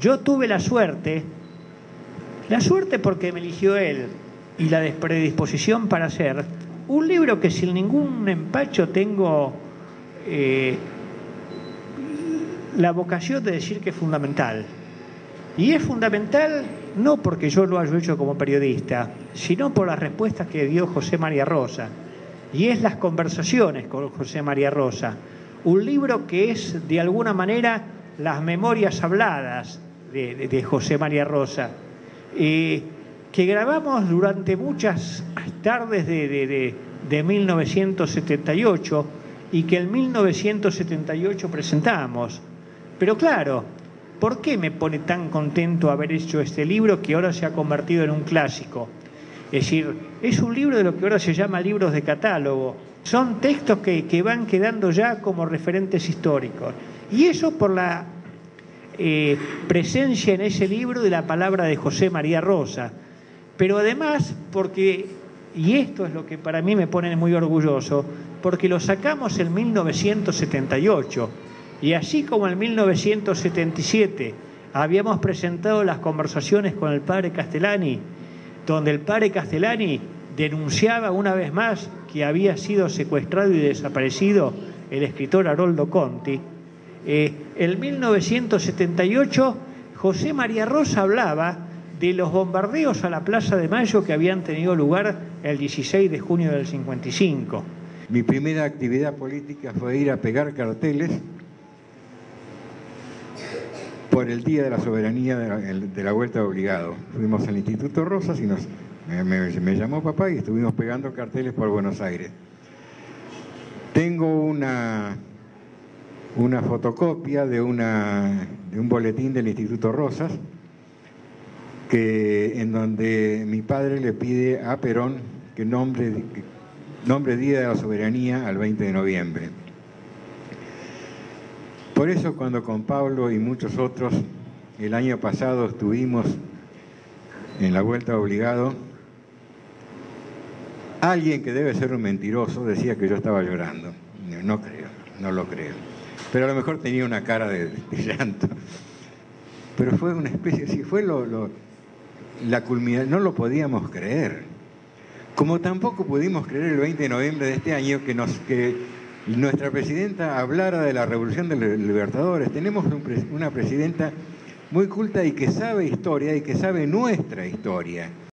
Yo tuve la suerte porque me eligió él y la predisposición para hacer un libro que sin ningún empacho tengo la vocación de decir que es fundamental. Y es fundamental no porque yo lo haya hecho como periodista, sino por las respuestas que dio José María Rosa. Y es las conversaciones con José María Rosa. Un libro que es, de alguna manera, las memorias habladas de José María Rosa. Que grabamos durante muchas tardes de 1978 y que en 1978 presentamos. Pero claro, ¿por qué me pone tan contento haber hecho este libro que ahora se ha convertido en un clásico? Es decir, es un libro de lo que ahora se llama libros de catálogo. Son textos que van quedando ya como referentes históricos. Y eso por la presencia en ese libro de la palabra de José María Rosa. Pero además porque, y esto es lo que para mí me pone muy orgulloso, porque lo sacamos en 1978. Y así como en 1977 habíamos presentado las conversaciones con el padre Castellani, donde el padre Castellani denunciaba una vez más que había sido secuestrado y desaparecido el escritor Haroldo Conti, en 1978 José María Rosa hablaba de los bombardeos a la Plaza de Mayo que habían tenido lugar el 16 de junio del 55. Mi primera actividad política fue ir a pegar carteles por el Día de la Soberanía de la Vuelta de Obligado. Fuimos al Instituto Rosas y me llamó papá y estuvimos pegando carteles por Buenos Aires. Tengo una fotocopia de un boletín del Instituto Rosas en donde mi padre le pide a Perón que nombre Día de la Soberanía al 20 de noviembre. Por eso cuando con Pablo y muchos otros el año pasado estuvimos en la Vuelta de Obligado, alguien que debe ser un mentiroso decía que yo estaba llorando. No creo, no lo creo. Pero a lo mejor tenía una cara de llanto. Pero fue una especie, sí, fue la culminación, no lo podíamos creer. Como tampoco pudimos creer el 20 de noviembre de este año que nuestra presidenta hablara de la Revolución de los Libertadores. Tenemos una presidenta muy culta y que sabe historia y que sabe nuestra historia.